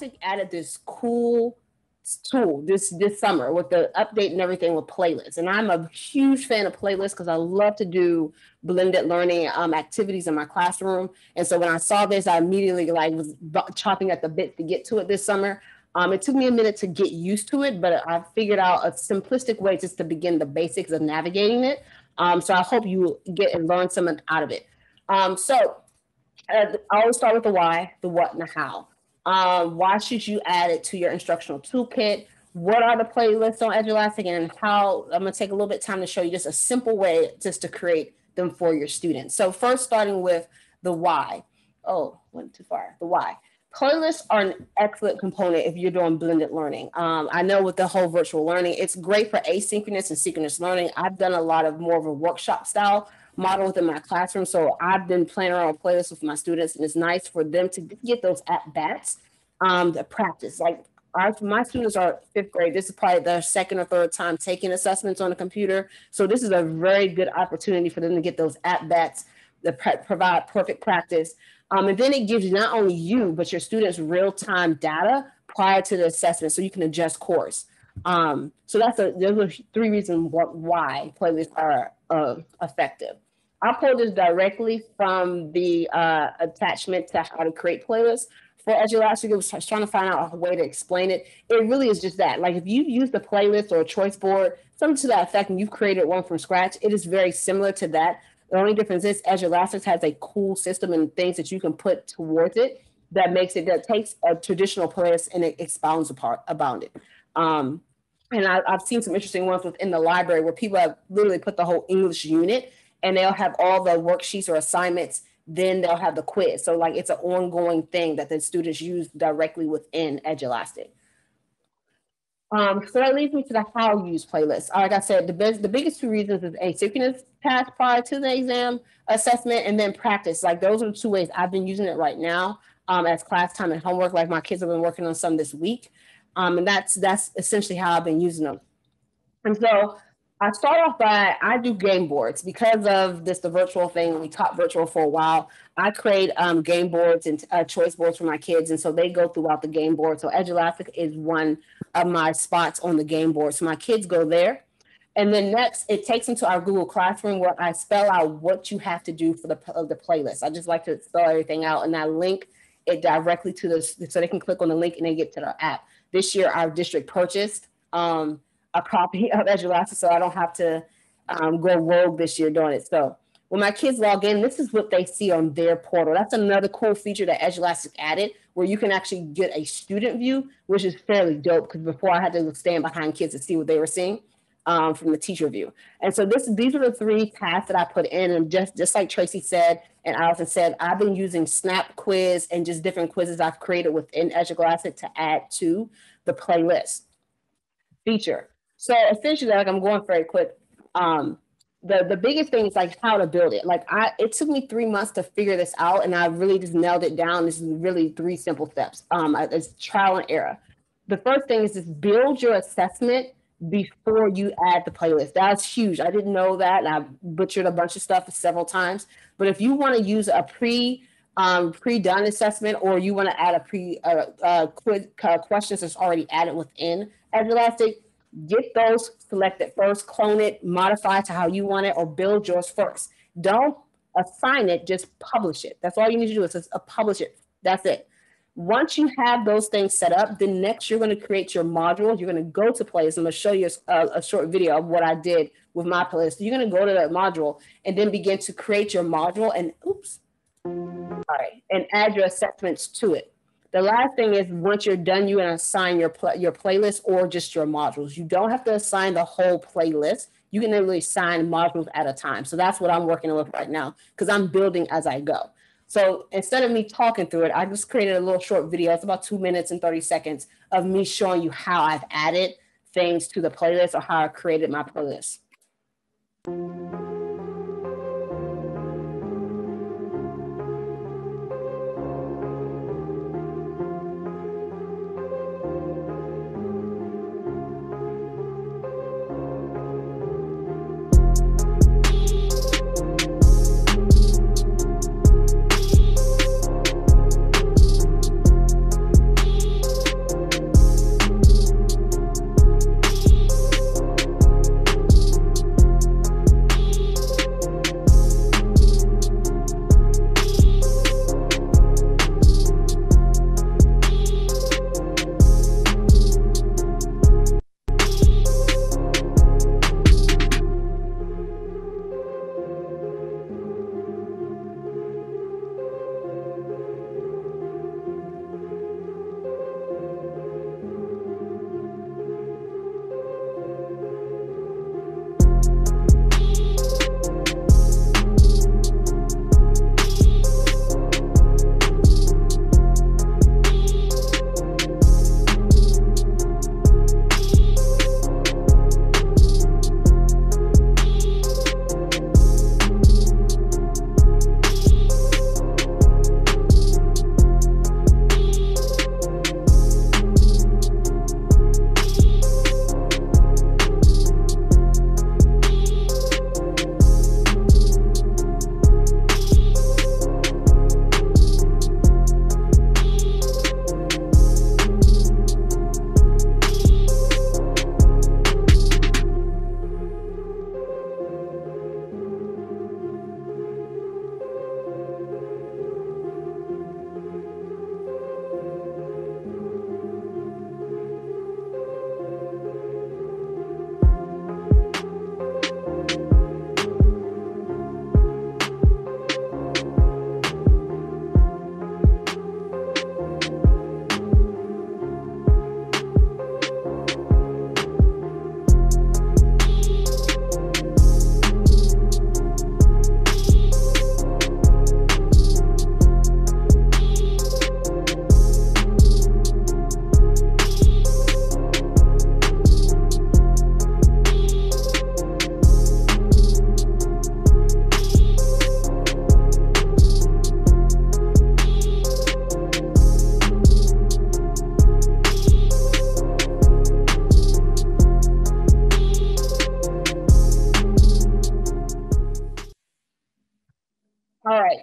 Edulastic added this cool tool this summer with the update and everything with playlists. And I'm a huge fan of playlists because I love to do blended learning activities in my classroom. And so when I saw this, I immediately like was chopping at the bit to get to it this summer. It took me a minute to get used to it, but I figured out a simplistic way just to begin the basics of navigating it. So I hope you get and learn something out of it. I always start with the why, the what, and the how. Why should you add it to your instructional toolkit? What are the playlists on Edulastic, and how? I'm going to take a little bit of time to show you just a simple way just to create them for your students. So first, starting with the why. Oh, went too far. The why. Playlists are an excellent component if you're doing blended learning. I know with the whole virtual learning, it's great for asynchronous and synchronous learning. I've done a lot of more of a workshop style model within my classroom. So I've been playing around with playlists with my students, and it's nice for them to get those at-bats, to practice. Like my students are fifth grade. This is probably their second or third time taking assessments on the computer. So this is a very good opportunity for them to get those at-bats that provide perfect practice. And then it gives not only you, but your students real-time data prior to the assessment so you can adjust course. So those are three reasons why playlists are effective. I pulled this directly from the attachment to how to create playlists. For Edulastic, I was trying to find out a way to explain it. It really is just that. Like if you use the playlist or a choice board, something to that effect, and you've created one from scratch, it is very similar to that. The only difference is Edulastic has a cool system and things that you can put towards it that makes it, that takes a traditional playlist and it expounds upon it. And I've seen some interesting ones within the library where people have literally put the whole English unit and they'll have all the worksheets or assignments, then they'll have the quiz. So like it's an ongoing thing that the students use directly within Edulastic. So that leads me to the how use playlist. Like I said, the biggest two reasons is asynchronous tasks prior to the exam assessment and then practice. Like those are the two ways I've been using it right now as class time and homework. Like my kids have been working on some this week. And that's essentially how I've been using them. And so I start off by, I do game boards because of the virtual thing. We taught virtual for a while. I create game boards and choice boards for my kids. And so they go throughout the game board. So Edulastic is one of my spots on the game board. So my kids go there. And then next, it takes them to our Google Classroom where I spell out what you have to do for the playlist. I just like to spell everything out and I link it directly to this so they can click on the link and they get to their app. This year, our district purchased a copy of Edulastic, so I don't have to go rogue this year doing it. So when my kids log in, this is what they see on their portal. That's another cool feature that Edulastic added, where you can actually get a student view, which is fairly dope, because before I had to stand behind kids to see what they were seeing from the teacher view. And so these are the three tasks that I put in, and just like Tracy said, and Allison said, I've been using Snap Quiz and just different quizzes I've created within Edulastic to add to the playlist feature. So essentially, like I'm going very quick. The biggest thing is like how to build it. Like it took me 3 months to figure this out, and I really just nailed it down. This is really three simple steps. It's trial and error. The first thing is just build your assessment before you add the playlist. That's huge. I didn't know that, and I butchered a bunch of stuff several times. But if you want to use a pre-done assessment, or you want to add a questions that's already added within Edulastic, get those selected first, clone it, modify it to how you want it, or build yours first. Don't assign it, just publish it. That's all you need to do is just publish it. That's it. Once you have those things set up, then next you're going to create your modules. You're going to go to playlist. I'm going to show you a short video of what I did with my playlist. You're going to go to that module and then begin to create your module and add your assessments to it. The last thing is once you're done, you're going to assign your playlist or just your modules. You don't have to assign the whole playlist. You can literally assign modules at a time. So that's what I'm working with right now because I'm building as I go. So instead of me talking through it, I just created a little short video. It's about 2 minutes and 30 seconds of me showing you how I've added things to the playlist or how I created my playlist.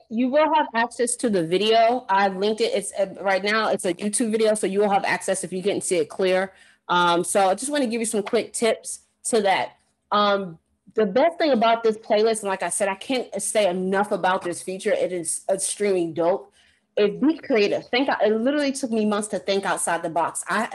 you will have access to the video. I've linked it. It's right now, it's a YouTube video, so you will have access if you didn't see it clear. So I just want to give you some quick tips to that. The best thing about this playlist, and like I said, I can't say enough about this feature. It is extremely dope. If be creative, think. It literally took me months to think outside the box. I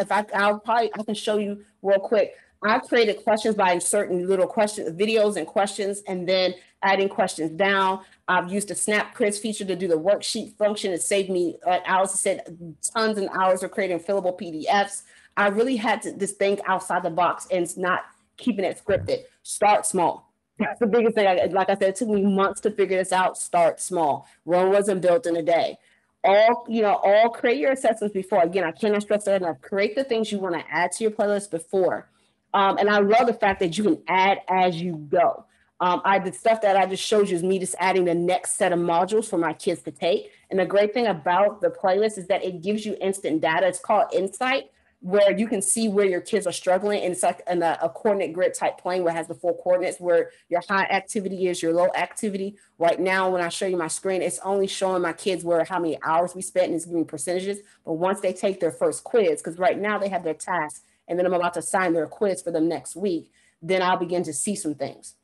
can show you real quick. I created questions by inserting little questions, videos and questions, and then adding questions down. I've used the Snap Quiz feature to do the worksheet function. It saved me, like Allison said, tons and hours of creating fillable PDFs. I really had to just think outside the box and it's not keeping it scripted. Start small. That's the biggest thing. Like I said, it took me months to figure this out. Start small. Rome wasn't built in a day. All create your assessments before. Again, I cannot stress that enough. Create the things you want to add to your playlist before. And I love the fact that you can add as you go. The stuff that I just showed you is me just adding the next set of modules for my kids to take. And the great thing about the playlist is that it gives you instant data. It's called Insight, where you can see where your kids are struggling. And it's like a coordinate grid type plane where it has the full coordinates, where your high activity is, your low activity. Right now, when I show you my screen, it's only showing my kids where how many hours we spent and it's giving percentages. But once they take their first quiz, because right now they have their tasks, and then I'm about to assign their quiz for them next week, then I'll begin to see some things.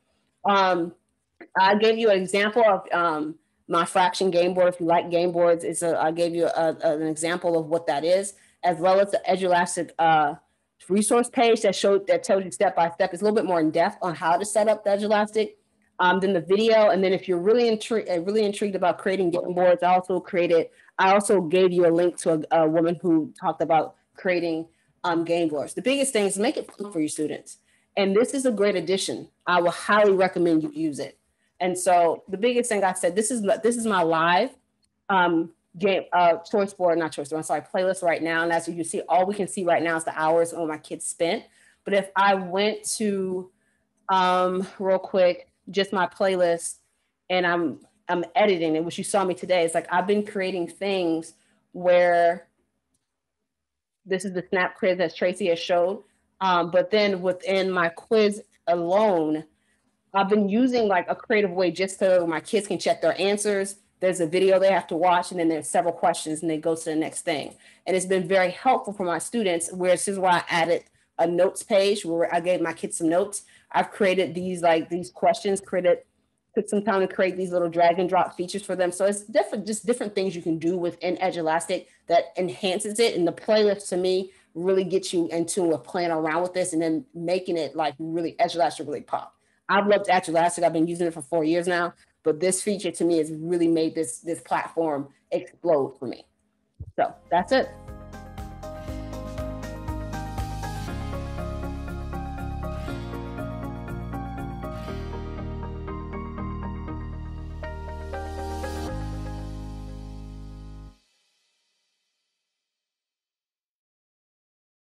I gave you an example of my fraction game board. If you like game boards, I gave you an example of what that is, as well as the Edulastic resource page that tells you step-by-step. It's a little bit more in depth on how to set up the Edulastic than the video. And then if you're really intrigued about creating game boards, I also gave you a link to a woman who talked about creating game boards. The biggest thing is make it fun for your students. And this is a great addition. I will highly recommend you use it. And so the biggest thing I said, this is my live playlist right now. And as you can see, all we can see right now is the hours on my kids spent. But if I went to real quick, just my playlist, and I'm editing it, which you saw me today, it's like I've been creating things where this is the Snap Quiz that Tracy has showed. But then within my quiz alone, I've been using like a creative way just so my kids can check their answers. There's a video they have to watch, and then there's several questions, and they go to the next thing. And it's been very helpful for my students, where this is why I added a notes page where I gave my kids some notes. I've created these questions, took some time to create these little drag and drop features for them. So it's just different things you can do within Edulastic that enhances it. And the playlist to me really gets you into playing around with this and then making it like really Edulastic really pop. I've loved Edulastic. I've been using it for 4 years now, but this feature to me has really made this platform explode for me. So that's it.